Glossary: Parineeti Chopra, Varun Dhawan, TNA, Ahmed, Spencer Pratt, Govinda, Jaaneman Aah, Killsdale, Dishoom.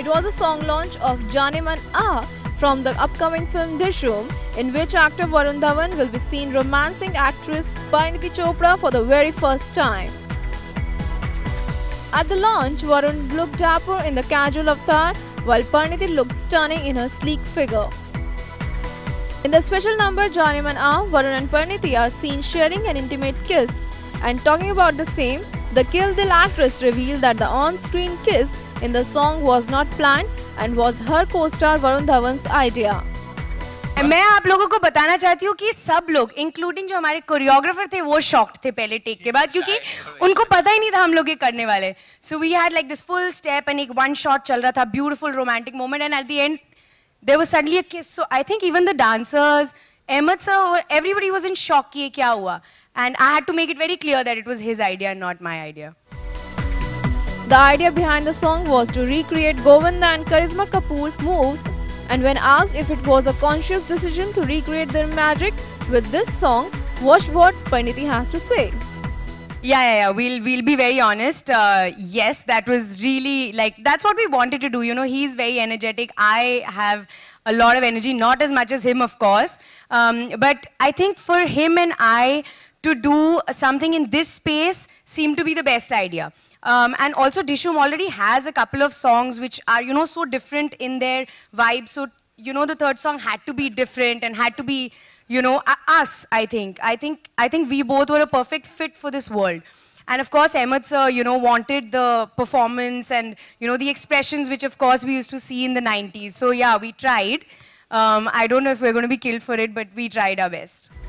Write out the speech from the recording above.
It was a song launch of Jaaneman Aah from the upcoming film Dishoom, in which actor Varun Dhawan will be seen romancing actress Parineeti Chopra for the very first time. At the launch, Varun looked dapper in the casual avatar, while Parineeti looked stunning in her sleek figure. In the special number Jaaneman Aah, Varun and Parineeti are seen sharing an intimate kiss. And talking about the same, the Killsdale actress revealed that the on-screen kiss in the song was not planned and was her co-star Varun Dhawan's idea. मैं आप लोगों को बताना चाहती हूँ कि सब लोग, including जो हमारे कोरियोग्राफर थे, वो shocked थे पहले take के बाद, क्योंकि उनको पता ही नहीं था हम लोग ये करने वाले. So we had like this full step and एक one shot चल रहा था, beautiful romantic moment, and at the end there was suddenly a kiss. So I think even the dancers, Ahmed sir, everybody was in shock कि ये क्या हुआ. And I had to make it very clear that it was his idea and not my idea. The idea behind the song was to recreate Govinda and Karisma Kapoor's moves. And when asked if it was a conscious decision to recreate their magic with this song, watch what Parineeti has to say. Yeah. We'll be very honest. Yes, that was really like, that's what we wanted to do. You know, he's very energetic. I have a lot of energy, not as much as him, of course. But I think for him and I to do something in this space seemed to be the best idea. And also Dishoom already has a couple of songs which are, you know, so different in their vibe. So, you know, the third song had to be different and had to be, you know, us, I think. I think we both were a perfect fit for this world. And of course, Ahmed sir, you know, wanted the performance and, you know, the expressions which of course we used to see in the 90s. So yeah, we tried. I don't know if we're going to be killed for it, but we tried our best.